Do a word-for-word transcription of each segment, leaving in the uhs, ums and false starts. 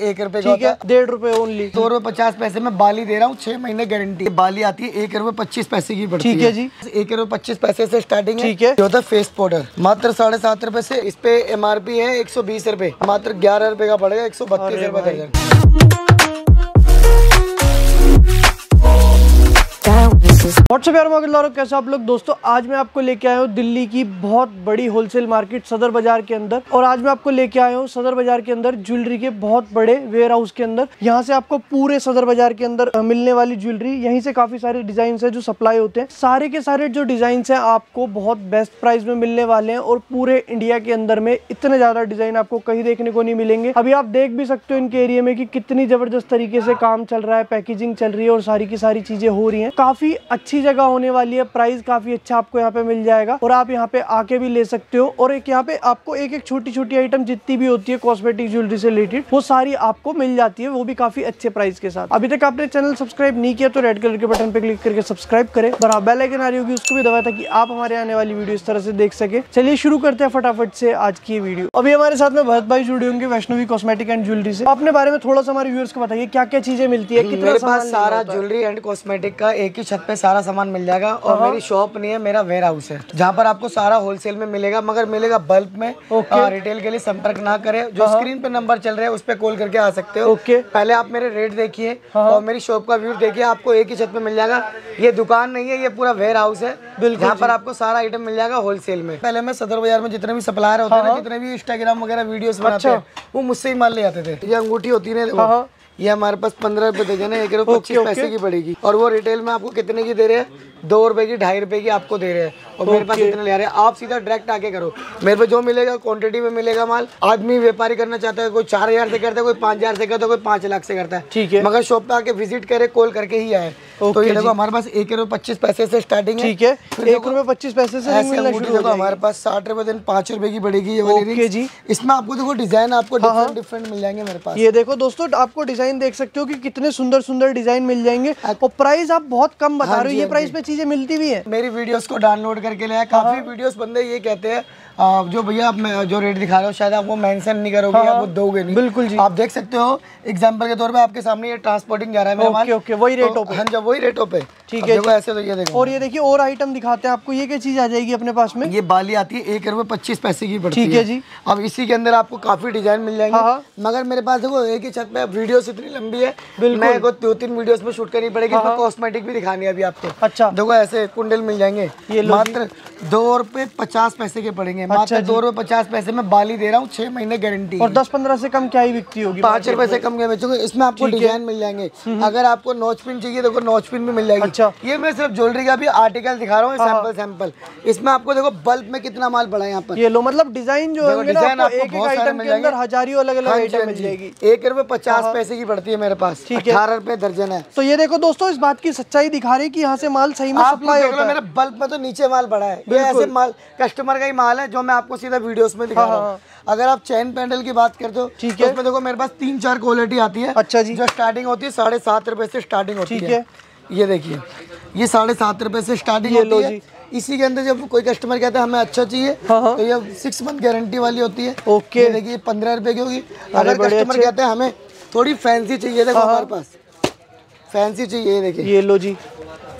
एक रुपए का डेढ़ रुपए ओनली, दो रुपए पचास पैसे में बाली दे रहा हूँ, छह महीने गारंटी। बाली आती है एक रुपए पच्चीस पैसे की पड़ती है। ठीक है जी, एक रुपए पच्चीस पैसे से स्टार्टिंग है। ठीक है, जो होता है फेस पाउडर मात्र साढ़े सात रुपए से, इस पे एम आर पी है एक सौ बीस रुपए, मात्र ग्यारह रुपए का पड़ेगा, एक सौ बत्तीस रुपए। व्हाट्सएप यार मोहल्ला, कैसे आप लोग दोस्तों, आज मैं आपको लेके आया हूँ दिल्ली की बहुत बड़ी होलसेल मार्केट सदर बाजार के अंदर। और आज मैं आपको लेके आया हूँ सदर बाजार के अंदर ज्वेलरी के बहुत बड़े वेयर हाउस के अंदर। यहाँ से आपको पूरे सदर बाजार के अंदर मिलने वाली ज्वेलरी, यहीं से काफी सारे डिजाइन है जो सप्लाई होते हैं। सारे के सारे जो डिजाइन है आपको बहुत बेस्ट प्राइस में मिलने वाले हैं, और पूरे इंडिया के अंदर में इतने ज्यादा डिजाइन आपको कहीं देखने को नहीं मिलेंगे। अभी आप देख भी सकते हो इनके एरिया में कि कितनी जबरदस्त तरीके से काम चल रहा है, पैकेजिंग चल रही है और सारी की सारी चीजें हो रही है। काफी अच्छी जगह होने वाली है, प्राइस काफी अच्छा आपको यहाँ पे मिल जाएगा और आप यहाँ पे आके भी ले सकते हो। और एक यहाँ पे आपको एक एक छोटी छोटी आइटम जितनी भी होती है कॉस्मेटिक ज्वेलरी से रिलेटेड, वो सारी आपको मिल जाती है, वो भी काफी अच्छे प्राइस के साथ। अभी तक आपने चैनल सब्सक्राइब नहीं किया तो रेड कलर के बटन पे क्लिक करके सब्सक्राइब करें, और बेल आइकन आ रही होगी उसको भी दबाएं ताकि आप हमारे आने वाली वीडियो इस तरह से देख सके। चलिए शुरू करते हैं फटाफट से आज की वीडियो। अभी हमारे साथ में भरत भाई जुड़े होंगे वैष्णवी कॉस्मेटिक एंड ज्वेलरी से। अपने बारे में थोड़ा सा हमारे व्यूअर्स को बताइए, क्या क्या चीजें मिलती है, कितने पास सारा ज्वेलरी एंड कॉस्मेटिक का एक ही छत पे सारा सामान मिल जाएगा। और मेरी शॉप नहीं है, मेरा वेयर हाउस है, जहाँ पर आपको सारा होलसेल में मिलेगा, मगर मिलेगा बल्क में। आ, रिटेल के लिए संपर्क ना करें, जो स्क्रीन पे नंबर चल रहे हैं उस पे कॉल करके आ सकते हो। पहले आप मेरे रेट देखिए और मेरी शॉप का व्यू देखिए, आपको एक ही छत पे मिल जाएगा। ये दुकान नहीं है, ये पूरा वेयर हाउस है, यहाँ पर आपको सारा आइटम मिल जाएगा होलसेल में। पहले मैं सदर बाजार में जितने भी सप्लायर होते हैं, जितने भी इंस्टाग्राम वगैरह वीडियोस बनाते हैं, वो मुझसे ही माल ले जाते थे। ये अंगूठी होती है, ये हमारे पास पंद्रह रुपए देगा ना, एक रुपए पच्चीस पैसे की पड़ेगी। और वो रिटेल में आपको कितने की दे रहे हैं, दो रुपए की, ढाई रुपए की आपको दे रहे हैं। और मेरे पास इतने ले आ रहे हैं, आप सीधा डायरेक्ट आके करो, मेरे पे जो मिलेगा क्वांटिटी में मिलेगा माल। आदमी व्यापारी करना चाहता है, कोई चार हजार से करता है, कोई पाँच हजार से करता है, कोई पाँच लाख से करता है, ठीक है, मगर शॉप पे आके विजिट करे, कॉल करके ही आए। तो ये देखो हमारे पास एक रुपए पच्चीस पैसे से स्टार्टिंग है। ठीक है, एक रुपए पच्चीस पैसे से हमारे पास साठ रुपए दिन पाँच रुपए की पड़ेगी। ये इसमें आपको देखो डिजाइन आपको डिफरेंट डिफरेंट मिल जाएंगे मेरे पास। ये देखो दोस्तों, आपको डिजाइन देख सकते हो कि कितने सुंदर सुंदर डिजाइन मिल जाएंगे। और प्राइस आप बहुत कम बता रहे हो, ये प्राइस पे चीजें मिलती भी है। मेरी वीडियोस को डाउनलोड करके ले आए, काफी वीडियोस बंदे ये कहते हैं जो भैया आप जो रेट दिखा रहे हो शायद आप वो मेंशन नहीं करोगे, आप वो दोगे नहीं। बिल्कुल जी, आप देख सकते हो एग्जांपल के तौर पे आपके सामने ये ट्रांसपोर्टिंग जा रहा है मेरा माल। ओके ओके, वही रेटों पे, हां जी वही रेटों पे। ठीक है, देखो ऐसे तो ये देखो। और ये देखिए और आइटम दिखाते हैं आपको, ये क्या चीज आ जाएगी अपने पास में। ये बाली आती है एक रुपए पच्चीस पैसे की पड़ती है। ठीक है जी, अब इसी के अंदर आपको काफी डिजाइन मिल जाएंगे, मगर मेरे पास देखो एक ही छत पे वीडियोस इतनी लंबी है, मेरे को दो तीन वीडियोस में शूट करनी पड़ेगी। इसमें कॉस्मेटिक भी दिखानी है अभी आपको। अच्छा, देखो ऐसे कुंडल मिल जाएंगे, मात्र दो रुपए पचास पैसे के पड़ेंगे। अच्छा, दो रुपए पचास पैसे में बाली दे रहा हूँ, छह महीने गारंटी। और दस पंद्रह से कम क्या ही बिकती होगी, पाँच रुपए से कम क्या बेचोगे। इसमें आपको डिजाइन मिल जाएंगे, अगर आपको नॉच पिन चाहिए देखो नॉच पिन भी मिल जाएगी। अच्छा, ये मैं सिर्फ ज्वेलरी का भी आर्टिकल दिखा रहा हूँ, सैंपल सैंपल। इसमें आपको देखो बल्ब में कितना माल पड़ा है यहाँ पर, ये लो। मतलब डिजाइन जो है हजारियों अलग अलग आइटम मिल जाएगी। एक रुपए पचास पैसे की पड़ती है मेरे पास, अठारह रुपए दर्जन है। तो ये देखो दोस्तों, इस बात की सच्चाई दिखा रही है कि यहाँ से माल सही में सप्लाई होता है। मेरा बल्ब में तो नीचे माल पड़ा है, ये ऐसे माल कस्टमर का ही माल है जो मैं आपको सीधा वीडियोस में दिखा रहा हूँ। अगर आप चैन पेंडल की बात करते हो, ठीक है, उसमें देखो मेरे पास तीन चार क्वालिटी आती है। अच्छा जी, जो स्टार्टिंग होती है साढ़े सात रुपए से स्टार्टिंग होती है। ये देखिए, ये साढ़े सात रुपए से स्टार्टिंग होती है। इसी के अंदर जब कोई कस्टमर कहता है हमें अच्छा चाहिए, हाँ, तो ये सिक्स मंथ गारंटी वाली होती है। ओके, देखिए पंद्रह रुपए की होगी। अगर कस्टमर कहते हैं हमें थोड़ी फैंसी चाहिए, देखो हमारे पास फैंसी चाहिए, देखिए ये लो जी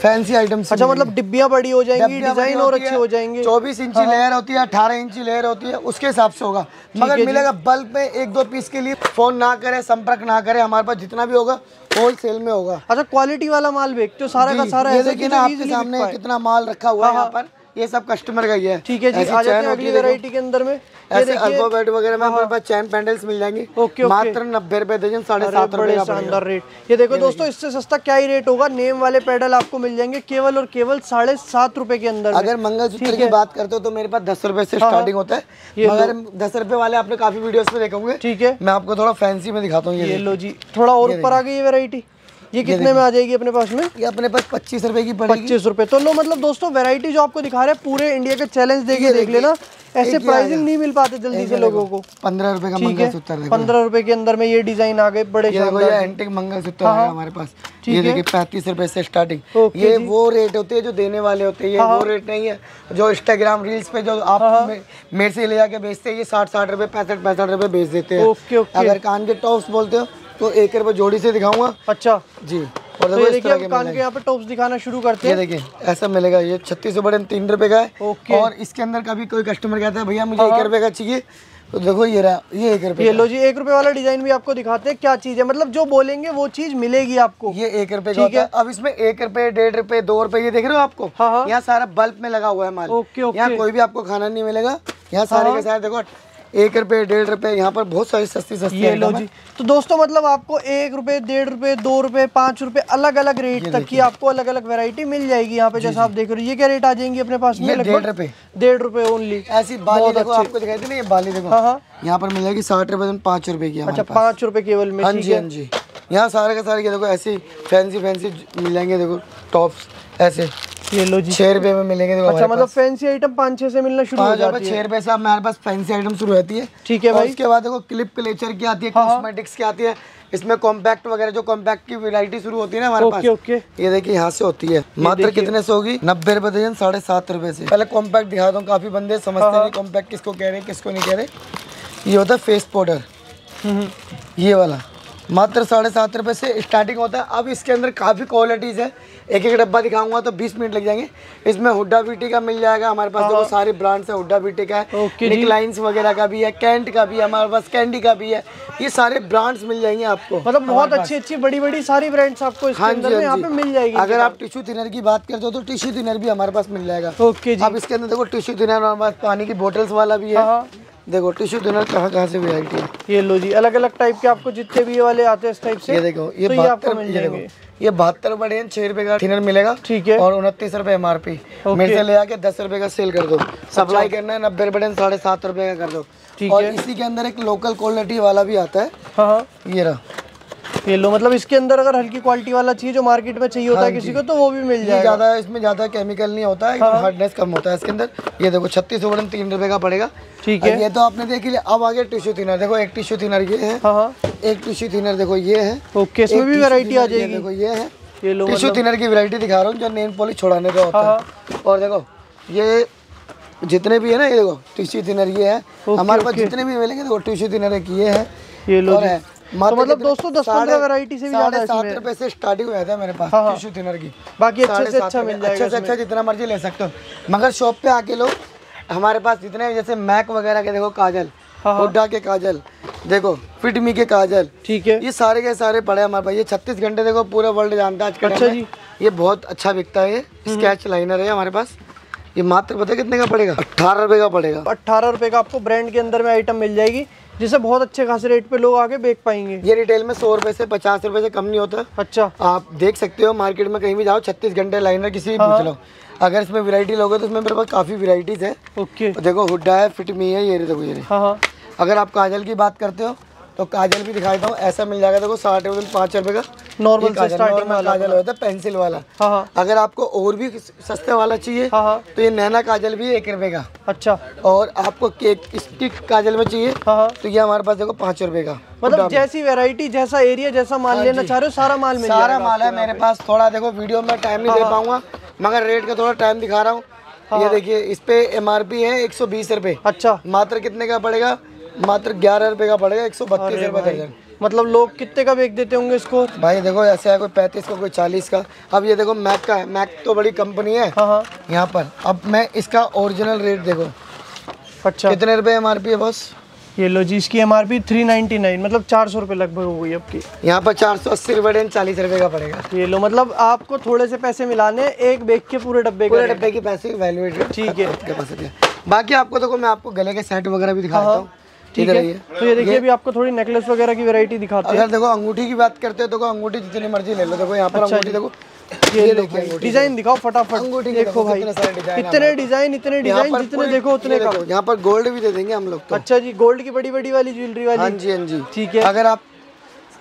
फैंसी आइटम्स। अच्छा, मतलब डिब्बियां बड़ी हो जाएंगी, डिजाइन और अच्छे हो जाएंगे। चौबीस इंची लेयर होती है, अठारह इंची लेयर होती है, उसके हिसाब से होगा, मगर मिलेगा बल्क में एक दो पीस के लिए। फोन ना करें, संपर्क ना करें, हमारे पास जितना भी होगा होलसेल में होगा। अच्छा, क्वालिटी वाला माल बेचते हो सारा का सारा, लेकिन आपके सामने कितना माल रखा हुआ है यहाँ पर, ये सब कस्टमर का ही है। ठीक है जी, आ जाते हैं अगली वैरायटी के अंदर में। ऐसे अल्फाबेट वगैरह में हमारे पास चैन पैंडल्स मिल जाएंगे, मात्र नब्बे रुपए दर्जन, साढ़े सात रुपए का शानदार रेट। ये देखो दोस्तों, इससे सस्ता क्या ही रेट होगा। नेम वाले पैडल आपको मिल जाएंगे केवल और केवल साढ़े सात रुपए के अंदर। अगर मंगलसूत्र की बात करते हो तो मेरे पास दस रुपए से स्टार्टिंग होता है, मगर दस रुपए वाले आपने काफी वीडियोस में देखे होंगे। ठीक है, मैं आपको थोड़ा फैंसी में दिखाता हूँ। ये लो जी, थोड़ा और ऊपर आ गई ये वैरायटी। ये कितने में आ जाएगी अपने पास में, ये अपने पास पच्चीस रुपए की पड़ेगी। पच्चीस रुपए तो लो। मतलब दोस्तों, वैरायटी जो आपको दिखा रहे हैं पूरे इंडिया का चैलेंज देके देख लेना। ऐसे प्राइसिंग नहीं मिल पाते जल्दी से लोगों को। पंद्रह रुपए का मंगलसूत्र, पंद्रह रुपए के अंदर में ये डिजाइन आ गए, बड़े एंटीक मंगलसूत्र है हमारे पास। ये देखिए पैंतीस रुपए से स्टार्टिंग। ये वो रेट होते हैं जो देने वाले होते हैं, ये वो रेट नहीं है जो इंस्टाग्राम रील्स पे जो आप मेरे से ले जाके बेचते हैं। ये साठ साठ रुपए पैंसठ पैंसठ रुपए बेच देते हैं। अगर कान के टॉप्स बोलते हो तो एक रुपए जोड़ी से दिखाऊंगा। अच्छा जी। और तो देखिए आप कान के यहाँ पे टॉप्स दिखाना शुरू करते हैं। देखिए ऐसा मिलेगा, ये छत्तीस सौ बड़े तीन रुपए का है। और इसके अंदर कभी कोई कस्टमर कहता है भैया मुझे एक रुपए का चाहिए, तो देखो ये रहा, ये एक रुपए। ये लो जी, एक रुपए वाला डिजाइन भी आपको दिखाते हैं क्या चीज है, मतलब जो बोलेंगे वो चीज मिलेगी आपको। ये एक रुपए का होता है। अब इसमें एक रुपए डेढ़ रुपए दो रुपए ये देख रहे हो आपको। यहाँ सारा बल्ब में लगा हुआ है माल। यहाँ कोई भी आपको खाना नहीं मिलेगा, यहाँ सारे के सारे देखो एक रुपए डेढ़ रुपए, यहाँ पर बहुत सारी सस्ती सस्ती ये लो जी। तो दोस्तों मतलब आपको एक रुपए डेढ़ रुपए दो रुपए पाँच रुपए अलग अलग रेट तक की आपको अलग अलग वैरायटी मिल जाएगी। यहाँ पे जैसा आप देख रहे हो ये क्या रेट आ जाएंगे अपने पास में, डेढ़ रुपए डेढ़ रुपए ओनली। ऐसी बाली देखो आपको दिखाई दे ना, ये बाली देखो। हाँ हाँ यहाँ पर मिल जाएगी साठ रुपए पाँच रुपए की। अच्छा पाँच रुपए केवल में। हाँ जी हाँ जी। यहाँ सारे का सारे देखो ऐसी फैंसी फैंसी मिल जाएंगे, देखो टॉप्स ऐसे ये लो जी छह रुपए में मिलेंगे। अच्छा मतलब फैंसी आइटम पाँच छह से मिलना शुरू हो जाती है। छह रुपए से हमारे पास फैंसी आइटम शुरू होती है। ठीक है भाई। इसके बाद देखो क्लिप क्लेचर की आती है, कॉस्मेटिक्स की आती है, इसमें कॉम्पैक्ट वगैरह जो कॉम्पैक्ट की वैरायटी शुरू होती है ना हमारे पास। ओके ये देखिए यहाँ से होती है। मात्र कितने से होगी, नब्बे रुपए दर्जन, साढ़े सात रुपए से। पहले कॉम्पैक्ट दिखा दूँ, काफी बंदे समझते हैं कॉम्पैक्ट किसको कह रहे हैं किसको नहीं कह रहे। ये होता है फेस पाउडर, ये वाला मात्र साढ़े सात रुपये से स्टार्टिंग होता है। अब इसके अंदर काफ़ी क्वालिटीज़ है, एक एक डब्बा दिखाऊंगा तो बीस मिनट लग जाएंगे। इसमें हुड्डा बीटी का मिल जाएगा हमारे पास, देखो सारे ब्रांड्स है। हुड्डा बीटी का है, निकलाइंस वगैरह का भी है, कैंट का भी है हमारे पास, कैंडी का भी है। ये सारे ब्रांड्स मिल जाएंगे आपको, मतलब बहुत अच्छी अच्छी बड़ी बड़ी सारी ब्रांड्स आपको इसके अंदर में यहाँ पे मिल जाएगी। अगर आप टिश्यू थिनर की बात करते हो तो टिश्यू थिनर भी हमारे पास मिल जाएगा। ओके जी। अब इसके अंदर देखो टिश्यू थिनर हमारे पास पानी की बोटल्स वाला भी है। देखो टिश्यू थिनर कहाँ कहाँ से वैरायटी है। ये लो जी अलग अलग टाइप के आपको जितने भी ये वाले आते हैं इस टाइप से। ये देखो ये तो बहत्तर मिल जाएंगे। ये बहत्तर बड़े छह रुपए का थिनर मिलेगा। ठीक है। और उनतीस रुपए एम आर पी। मेरे से ले आके दस रुपए का सेल कर दो। सप्लाई करना है नब्बे बड़े साढ़े सात रुपए का कर दो। ठीक है। इसी के अंदर एक लोकल क्वालिटी वाला भी आता है, ये रहा। ये लो मतलब इसके अंदर अगर हल्की क्वालिटी वाला चाहिए जो मार्केट में चाहिए होता है किसी को तो वो भी मिल जाएगा। ज्यादा इसमें ज्यादा केमिकल नहीं होता है, हार्डनेस कम होता है इसके अंदर। ये देखो छत्तीस ओवर तीन रुपए का पड़ेगा। ठीक है। ये तो आपने देख लिया। अब आगे टिश्यू थिनर देखो, एक टिश्यू थिनर ये है। हाँ। एक टिश्यू थिनर देखो ये है। ओके इसमें भी वैरायटी आ जाएगी। देखो ये है टिश्यू थिनर की वैरायटी दिखा रहा हूँ जो नेल पॉलिश छुड़ाने का होता है। और देखो ये जितने भी है ना, ये देखो टिश्यू थिनर ये है हमारे पास जितने भी मिलेंगे। देखो टिश्यू थिनर एक ये है, ये लो है। तो मतलब दोस्तों दस पंद्रह वैरायटी से भी ज्यादा सात रुपए से स्टार्टिंग हो जाता है मेरे पास टिश्यू थिनर की। बाकी अच्छे से अच्छा मिल जाएगा, अच्छे से अच्छा जितना मर्जी ले सकते हो। मगर शॉप पे आके लो हमारे पास जितने, जैसे मैक वगैरह के देखो काजल, हुड्डा के काजल, देखो फिटमी के काजल। ठीक है। ये सारे के सारे पड़े हमारे पास। ये छत्तीस घंटे देखो पूरा वर्ल्ड जानता है आज कल। ये बहुत अच्छा बिकता है। ये स्केच लाइनर है हमारे पास। ये मात्र पता कितने का पड़ेगा, अट्ठारह रुपए का पड़ेगा। अट्ठारह रुपए का आपको ब्रांड के अंदर में आइटम मिल जाएगी जिसे बहुत अच्छे खासे रेट पे लोग आके बेच पाएंगे। ये रिटेल में सौ रुपए से पचास रुपए से कम नहीं होता। अच्छा। आप देख सकते हो मार्केट में कहीं भी जाओ, छत्तीस घंटे लाइनर किसी भी पूछ लो। अगर इसमें वैरायटी लोगे तो इसमें मेरे पास काफी वैरायटीज है। ओके। देखो हुड्डा है, फिटमी है, ये देखो ये। हाँ। अगर आप काजल की बात करते हो तो काजल भी दिखाई दो। ऐसा मिल जाएगा देखो साठ रुपए पाँच रुपए का नॉर्मल से स्टार्टिंग वाला काजल होता है, पेंसिल वाला। हाँ। अगर आपको और भी सस्ते वाला चाहिए तो ये नैना काजल भी एक रुपए का। अच्छा। और आपको केक स्टिक काजल में चाहिए तो ये हमारे पास देखो पाँच रुपए का। मतलब जैसी वैरायटी जैसा एरिया जैसा माल लेना चाह रहे हो सारा माल मिल जाएगा। सारा माल है मेरे पास। थोड़ा देखो वीडियो में टाइम नहीं दे पाऊंगा मगर रेट का थोड़ा टाइम दिखा रहा हूँ। ये देखिए इस पे एम आर पी है एक सौ बीस रुपए। अच्छा। मात्र कितने का पड़ेगा, मात्र ग्यारह रुपए का पड़ेगा, एक सौ बत्तीस रुपए दर्जन। मतलब लोग कितने का बेच देते होंगे इसको भाई? देखो ऐसे है कोई पैंतीस का, कोई चालीस का। अब ये देखो मैक का है, मैक तो बड़ी कंपनी है। हाँ। यहाँ पर अब मैं इसका ओरिजिनल रेट देखो। अच्छा। कितने रुपए एम आर पी है बॉस? ये लो जी इसकी M R P three ninety nine, मतलब चार सौ रुपये लगभग हो गई आपकी। यहाँ पर चार सौ अस्सी रुपये चालीस रुपये का पड़ेगा। ये लो मतलब आपको थोड़े से पैसे मिलाने एक बेच के पूरे डब्बे पूरे डब्बे के पैसे वैल्यूएट। ठीक है। बाकी आपको देखो मैं आपको गले के सेट वगैरह भी दिखाता हूँ। ठीक है। तो ये देखिए अभी आपको थोड़ी नेकलेस वगैरह की वैरायटी दिखाते हैं। अगर देखो अंगूठी की बात करते हो तो अंगूठी जितनी मर्जी ले लो। देखो यहाँ पर अंगूठी देखो, ये देखिए डिजाइन दिखाओ फटाफट। अंगूठी देखो भाई इतने डिजाइन, इतने डिजाइन जितने देखो उतने का। यहाँ पर गोल्ड भी दे देंगे हम लोग। अच्छा जी। गोल्ड की बड़ी बड़ी वाली ज्वेलरी वाली। हाँ जी हाँ जी। ठीक है। अगर आप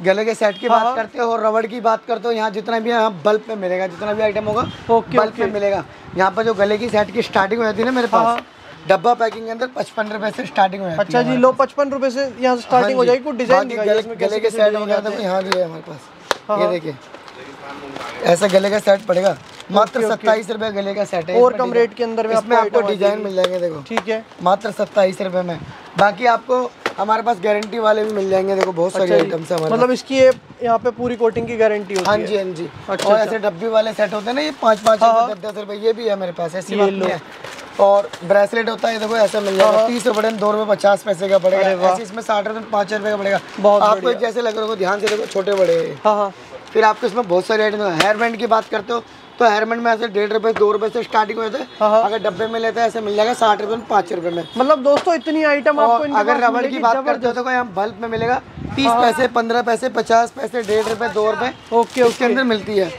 गले के सेट की बात करते हो और रबड़ की बात करते हो, यहाँ जितना भी यहाँ बल्ब में मिलेगा, जितना भी आइटम होगा बल्ब में मिलेगा। यहाँ पर जो गले की सेट की स्टार्टिंग हो जाती है ना मेरे पास, डब्बा पैकिंग के अंदर पचपन रुपए से स्टार्टिंग है। अच्छा जी, लो पचपन रुपए से यहाँ स्टार्टिंग हो जाएगी। कुछ डिजाइन गले के सेट हो गया था, यहाँ भी है हमारे पास, ये देखिए ऐसा गले का सेट पड़ेगा मात्र सत्ताईस रुपए गले का सेट है। और कम रेट के अंदर में इसमें आपको डिजाइन मिल जाएंगे, देखो ठीक है मात्र सत्ताईस रुपए में। बाकी आपको हमारे पास गारंटी वाले भी मिल जाएंगे, देखो बहुत सारे आइटम्स है हमारे, मतलब इसकी ये यहाँ पे पूरी कोटिंग की गारंटी होती है। हाँ जी हाँ जी। और ऐसे डब्बी वाले सेट होते हैं ना, ये पाँच पाँच दस दस रुपए ये भी है मेरे पास, ऐसी बात नहीं है। और ब्रेसलेट होता है देखो ऐसा मिल जाएगा तीस रुपए, दो रुपए पचास पैसे का पड़ेगा, इसमें साठ रुपए पाँच रुपए का पड़ेगा, आपको जैसे लग रहा हो ध्यान से देखो छोटे बड़े। फिर आपको इसमें बहुत सारे आइटम है। हेयर बैंड की बात करते हो तो हेयरबैंड में ऐसे डेढ़ रुपए दो रुपए से स्टार्टिंग होते हैं, अगर डब्बे में लेते हैं ऐसे मिल जाएगा साठ रुपए में पाँच रुपए में। मतलब दोस्तों इतनी आइटम आपको। अगर रबड़ की बात करते हो तो यहाँ बल्ब में मिलेगा तीस पैसे पंद्रह पैसे पचास पैसे डेढ़ रुपए दो रुपए ओके उसके अंदर मिलती है।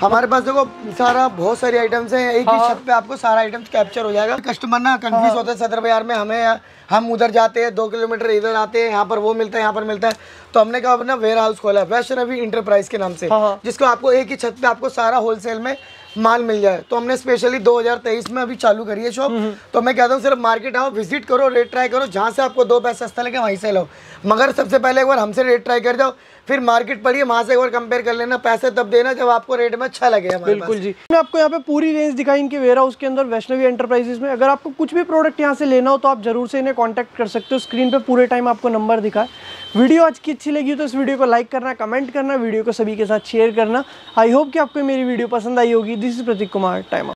हमारे पास देखो सारा बहुत सारी आइटम्स हैं, एक ही छत पे आपको सारा आइटम्स कैप्चर हो जाएगा। कस्टमर ना कंफ्यूज होते हैं सदर बाजार में, हमें हम उधर जाते हैं दो किलोमीटर इधर आते हैं, यहाँ पर वो मिलता है यहाँ पर मिलता है, तो हमने कहा अपना वेयर हाउस खोला है वैष्णवी इंटरप्राइज के नाम से, जिसको आपको एक ही छत पे आपको सारा होलसेल में माल मिल जाए। तो हमने स्पेशली दो हज़ार तेईस में अभी चालू करी है शॉप। तो मैं कहता हूँ सिर्फ मार्केट आओ, विजिट करो, रेट ट्राई करो, जहाँ से आपको दो पैसे सस्ता लगे वहीं से लो, मगर सबसे पहले एक बार हमसे रेट ट्राई कर जाओ, फिर मार्केट पढ़िए, वहाँ से एक बार कंपेयर कर लेना, पैसे तब देना जब आपको रेट में अच्छा लगे। बिल्कुल जी, मैं आपको यहाँ पे पूरी रेंज दिखाई इनके वेयर हाउस के अंदर वैष्णवी एंटरप्राइजेस में। अगर आपको कुछ भी प्रोडक्ट यहाँ से लेना हो तो आप जरूर से इन्हें कॉन्टैक्ट कर सकते हो, स्क्रीन पर पूरे टाइम आपको नंबर दिखा। वीडियो आज की अच्छी लगी तो इस वीडियो को लाइक करना, कमेंट करना, वीडियो को सभी के साथ शेयर करना। आई होप कि आपको मेरी वीडियो पसंद आई होगी। This is Prateek Kumar, time.